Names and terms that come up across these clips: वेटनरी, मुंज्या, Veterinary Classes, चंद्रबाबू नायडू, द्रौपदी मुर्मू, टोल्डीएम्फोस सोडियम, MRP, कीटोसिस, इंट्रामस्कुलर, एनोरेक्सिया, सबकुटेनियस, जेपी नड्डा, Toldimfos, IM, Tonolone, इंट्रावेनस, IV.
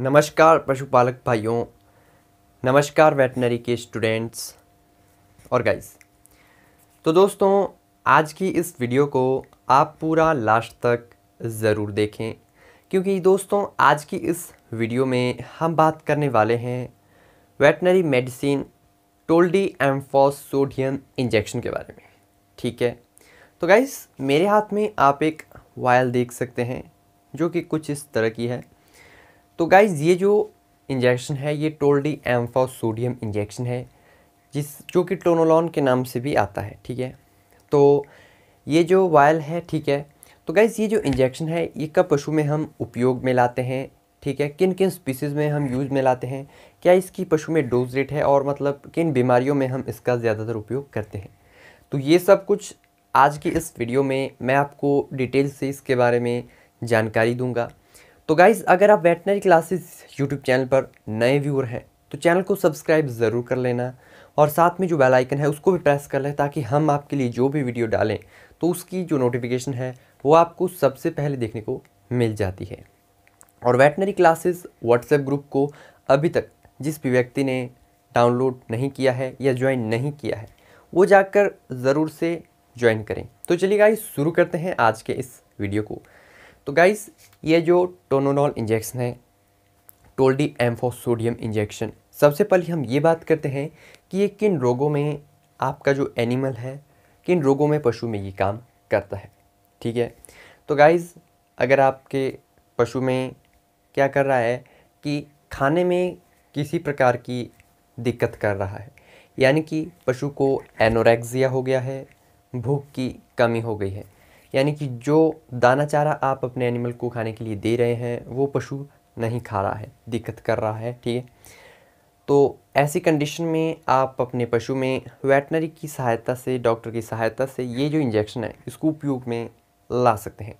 नमस्कार पशुपालक भाइयों, नमस्कार वेटनरी के स्टूडेंट्स और गाइस। तो दोस्तों, आज की इस वीडियो को आप पूरा लास्ट तक ज़रूर देखें, क्योंकि दोस्तों आज की इस वीडियो में हम बात करने वाले हैं वेटनरी मेडिसिन टोल्डीएम्फोस सोडियम इंजेक्शन के बारे में। ठीक है, तो गाइस मेरे हाथ में आप एक वायल देख सकते हैं जो कि कुछ इस तरह की है। तो गाइज़ ये जो इंजेक्शन है ये टोल्डीएम्फोस सोडियम इंजेक्शन है, जो कि टोनोलॉन के नाम से भी आता है। ठीक है, तो ये जो वायल है, ठीक है, तो गाइज़ ये जो इंजेक्शन है ये कब पशु में हम उपयोग में लाते हैं, ठीक है, किन किन स्पीसीज़ में हम यूज़ में लाते हैं, क्या इसकी पशु में डोज रेट है और मतलब किन बीमारियों में हम इसका ज़्यादातर उपयोग करते हैं। तो ये सब कुछ आज की इस वीडियो में मैं आपको डिटेल से इसके बारे में जानकारी दूँगा। तो गाइज़ अगर आप वेटनरी क्लासेस यूट्यूब चैनल पर नए व्यूअर हैं तो चैनल को सब्सक्राइब ज़रूर कर लेना और साथ में जो बेल आइकन है उसको भी प्रेस कर लें, ताकि हम आपके लिए जो भी वीडियो डालें तो उसकी जो नोटिफिकेशन है वो आपको सबसे पहले देखने को मिल जाती है। और वेटनरी क्लासेस व्हाट्सएप ग्रुप को अभी तक जिस भी व्यक्ति ने डाउनलोड नहीं किया है या ज्वाइन नहीं किया है वो जाकर ज़रूर से ज्वाइन करें। तो चलिए गाइज़ शुरू करते हैं आज के इस वीडियो को। तो गाइज़ ये जो टोनोलॉन इंजेक्शन है, टोल्डीएम्फोस सोडियम इंजेक्शन, सबसे पहले हम ये बात करते हैं कि ये किन रोगों में आपका जो एनिमल है, किन रोगों में पशु में ये काम करता है। ठीक है, तो गाइज़ अगर आपके पशु में क्या कर रहा है कि खाने में किसी प्रकार की दिक्कत कर रहा है, यानी कि पशु को एनोरेक्सिया हो गया है, भूख की कमी हो गई है, यानी कि जो दाना चारा आप अपने एनिमल को खाने के लिए दे रहे हैं वो पशु नहीं खा रहा है, दिक्कत कर रहा है। ठीक है, तो ऐसी कंडीशन में आप अपने पशु में वेटनरी की सहायता से, डॉक्टर की सहायता से ये जो इंजेक्शन है इसको उपयोग में ला सकते हैं।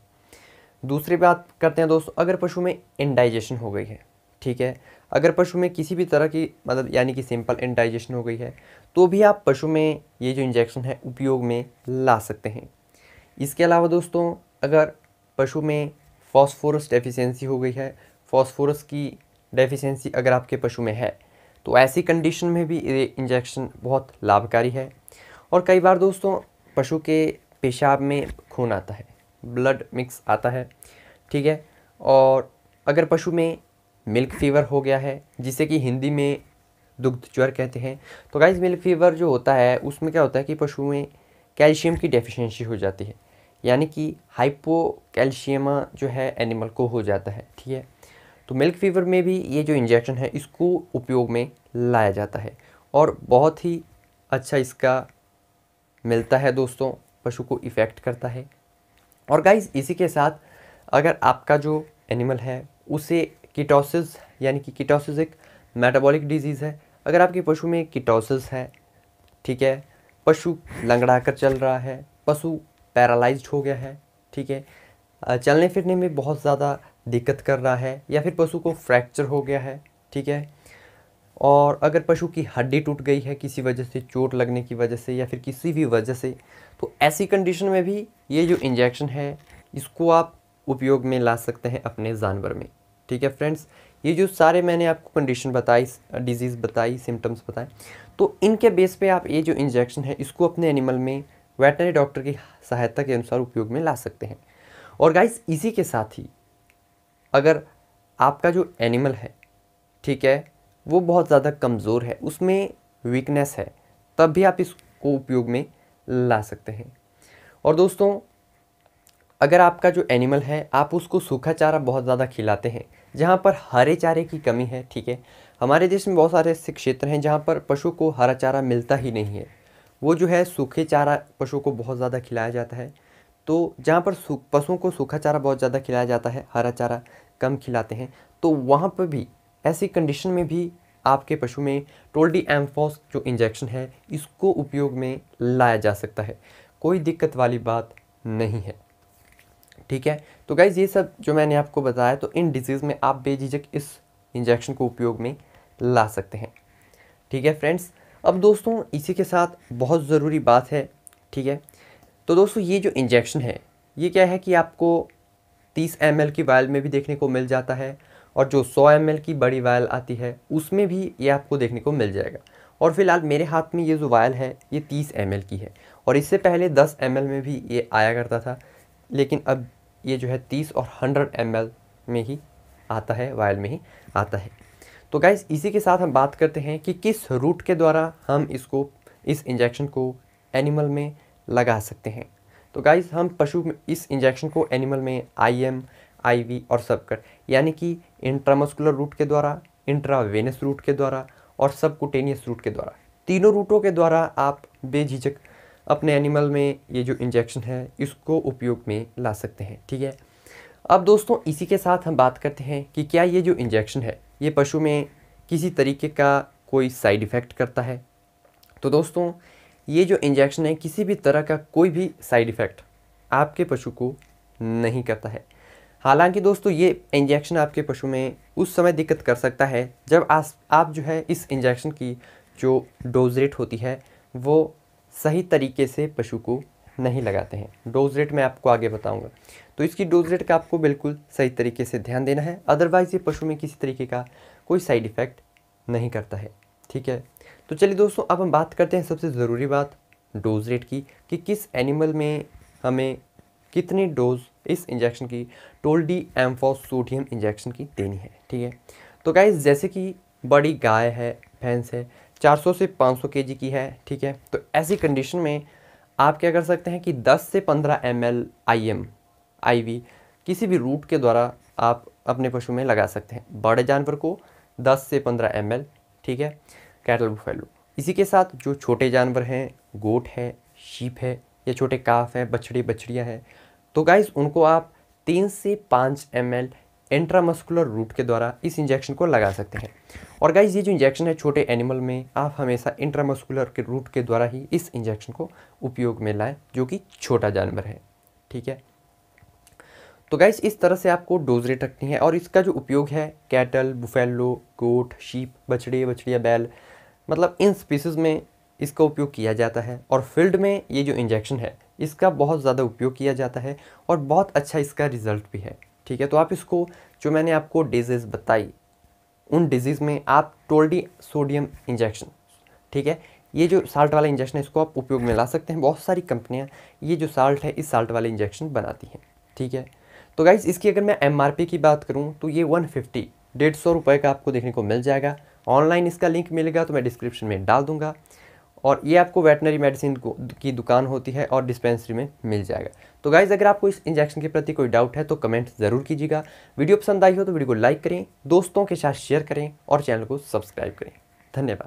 दूसरी बात करते हैं दोस्तों, अगर पशु में इंडाइजेशन हो गई है, ठीक है, अगर पशु में किसी भी तरह की मतलब यानी कि सिंपल इंडाइजेशन हो गई है तो भी आप पशु में ये जो इंजेक्शन है उपयोग में ला सकते हैं। इसके अलावा दोस्तों, अगर पशु में फॉस्फोरस डेफिशिएंसी हो गई है, फॉस्फोरस की डेफिशिएंसी अगर आपके पशु में है तो ऐसी कंडीशन में भी ये इंजेक्शन बहुत लाभकारी है। और कई बार दोस्तों पशु के पेशाब में खून आता है, ब्लड मिक्स आता है, ठीक है, और अगर पशु में मिल्क फीवर हो गया है जिसे कि हिंदी में दुग्ध ज्वर कहते हैं, तो गाइस मिल्क फीवर जो होता है उसमें क्या होता है कि पशु में कैल्शियम की डेफिशिएंसी हो जाती है, यानी कि हाइपो कैल्शियमा जो है एनिमल को हो जाता है। ठीक है, तो मिल्क फीवर में भी ये जो इंजेक्शन है इसको उपयोग में लाया जाता है और बहुत ही अच्छा इसका मिलता है दोस्तों, पशु को इफ़ेक्ट करता है। और गाइस इसी के साथ अगर आपका जो एनिमल है उसे कीटोसिस यानी कि कीटोसिस एक मेटाबॉलिक डिजीज़ है, अगर आपके पशु में कीटोसिस है, ठीक है, पशु लंगड़ा कर चल रहा है, पशु पैरालाइज्ड हो गया है, ठीक है, चलने फिरने में बहुत ज़्यादा दिक्कत कर रहा है, या फिर पशु को फ्रैक्चर हो गया है, ठीक है, और अगर पशु की हड्डी टूट गई है किसी वजह से, चोट लगने की वजह से या फिर किसी भी वजह से, तो ऐसी कंडीशन में भी ये जो इंजेक्शन है इसको आप उपयोग में ला सकते हैं अपने जानवर में। ठीक है फ्रेंड्स, ये जो सारे मैंने आपको कंडीशन बताई, डिजीज़ बताई, सिम्टम्स बताए, तो इनके बेस पे आप ये जो इंजेक्शन है इसको अपने एनिमल में वेटनरी डॉक्टर की सहायता के अनुसार उपयोग में ला सकते हैं। और गाइस इसी के साथ ही अगर आपका जो एनिमल है, ठीक है, वो बहुत ज़्यादा कमज़ोर है, उसमें वीकनेस है, तब भी आप इसको उपयोग में ला सकते हैं। और दोस्तों अगर आपका जो एनिमल है आप उसको सूखा चारा बहुत ज़्यादा खिलाते हैं जहाँ पर हरे चारे की कमी है, ठीक है, हमारे देश में बहुत सारे ऐसे क्षेत्र हैं जहाँ पर पशु को हरा चारा मिलता ही नहीं है, वो जो है सूखे चारा पशु को बहुत ज़्यादा खिलाया जाता है। तो जहाँ पर पशुओं को सूखा चारा बहुत ज़्यादा खिलाया जाता है, हरा चारा कम खिलाते हैं, तो वहाँ पर भी ऐसी कंडीशन में भी आपके पशु में टोल्डीएम्फोस जो इंजेक्शन है इसको उपयोग में लाया जा सकता है, कोई दिक्कत वाली बात नहीं है। ठीक है, तो गाइज़ ये सब जो मैंने आपको बताया, तो इन डिजीज़ में आप बेझिझक इस इंजेक्शन को उपयोग में ला सकते हैं। ठीक है फ्रेंड्स, अब दोस्तों इसी के साथ बहुत ज़रूरी बात है, ठीक है, तो दोस्तों ये जो इंजेक्शन है ये क्या है कि आपको 30 ml की वायल में भी देखने को मिल जाता है और जो 100 ml की बड़ी वायल आती है उसमें भी ये आपको देखने को मिल जाएगा। और फिलहाल मेरे हाथ में ये जो वायल है ये 30 ml की है और इससे पहले 10 ml में भी ये आया करता था, लेकिन अब ये जो है 30 और 100 ml में ही आता है, वायल में ही आता है। तो गाइस इसी के साथ हम बात करते हैं कि किस रूट के द्वारा हम इसको इस इंजेक्शन को एनिमल में लगा सकते हैं। तो गाइस हम पशु में इस इंजेक्शन को एनिमल में IM, IV और सबकट यानी कि इंट्रामस्कुलर रूट के द्वारा, इंट्रावेनस रूट के द्वारा और सबकुटेनियस रूट के द्वारा, तीनों रूटों के द्वारा आप बेझिझक अपने एनिमल में ये जो इंजेक्शन है इसको उपयोग में ला सकते हैं। ठीक है, अब दोस्तों इसी के साथ हम बात करते हैं कि क्या ये जो इंजेक्शन है ये पशु में किसी तरीके का कोई साइड इफ़ेक्ट करता है। तो दोस्तों ये जो इंजेक्शन है किसी भी तरह का कोई भी साइड इफ़ेक्ट आपके पशु को नहीं करता है। हालांकि दोस्तों ये इंजेक्शन आपके पशु में उस समय दिक्कत कर सकता है जब आप जो है इस इंजेक्शन की जो डोज रेट होती है वो सही तरीके से पशु को नहीं लगाते हैं। डोज रेट मैं आपको आगे बताऊंगा, तो इसकी डोज रेट का आपको बिल्कुल सही तरीके से ध्यान देना है, अदरवाइज़ ये पशु में किसी तरीके का कोई साइड इफ़ेक्ट नहीं करता है। ठीक है, तो चलिए दोस्तों अब हम बात करते हैं सबसे ज़रूरी बात डोज रेट की कि किस एनिमल में हमें कितनी डोज इस इंजेक्शन की टोल्डीएम्फोस सोडियम इंजेक्शन की देनी है। ठीक है, तो गाइस जैसे कि बड़ी गाय है, भैंस है, 400 से 500 केजी की है। ठीक है, तो ऐसी कंडीशन में आप क्या कर सकते हैं कि 10 से 15 ml IM, IV किसी भी रूट के द्वारा आप अपने पशु में लगा सकते हैं। बड़े जानवर को 10 से 15 ml, ठीक है, कैटल बुफेलो। इसी के साथ जो छोटे जानवर हैं, गोट है, शीप है या छोटे काफ हैं, बछड़े बछड़ियाँ हैं, तो गाइस उनको आप 3 से 5 ml इंट्रामस्कुलर रूट के द्वारा इस इंजेक्शन को लगा सकते हैं। और गाइस ये जो इंजेक्शन है छोटे एनिमल में आप हमेशा इंट्रामस्कुलर के रूट के द्वारा ही इस इंजेक्शन को उपयोग में लाएं जो कि छोटा जानवर है। ठीक है, तो गाइस इस तरह से आपको डोज रेट रखनी है और इसका जो उपयोग है कैटल, बुफेलो, गोट, शीप, बछड़े बछड़िया, बैल, मतलब इन स्पीसीज में इसका उपयोग किया जाता है। और फील्ड में ये जो इंजेक्शन है इसका बहुत ज़्यादा उपयोग किया जाता है और बहुत अच्छा इसका रिज़ल्ट भी है। ठीक है, तो आप इसको जो मैंने आपको डिजीज़ बताई उन डिजीज़ में आप टोल्डी सोडियम इंजेक्शन, ठीक है, ये जो साल्ट वाला इंजेक्शन है इसको आप उपयोग में ला सकते हैं। बहुत सारी कंपनियां ये जो साल्ट है इस साल्ट वाले इंजेक्शन बनाती हैं। ठीक है, तो गाइस इसकी अगर मैं MRP की बात करूं तो ये 150 150 रुपये का आपको देखने को मिल जाएगा। ऑनलाइन इसका लिंक मिलेगा तो मैं डिस्क्रिप्शन में डाल दूँगा। और ये आपको वेटनरी मेडिसिन की दुकान होती है और डिस्पेंसरी में मिल जाएगा। तो गाइज़ अगर आपको इस इंजेक्शन के प्रति कोई डाउट है तो कमेंट ज़रूर कीजिएगा। वीडियो पसंद आई हो तो वीडियो को लाइक करें, दोस्तों के साथ शेयर करें और चैनल को सब्सक्राइब करें। धन्यवाद।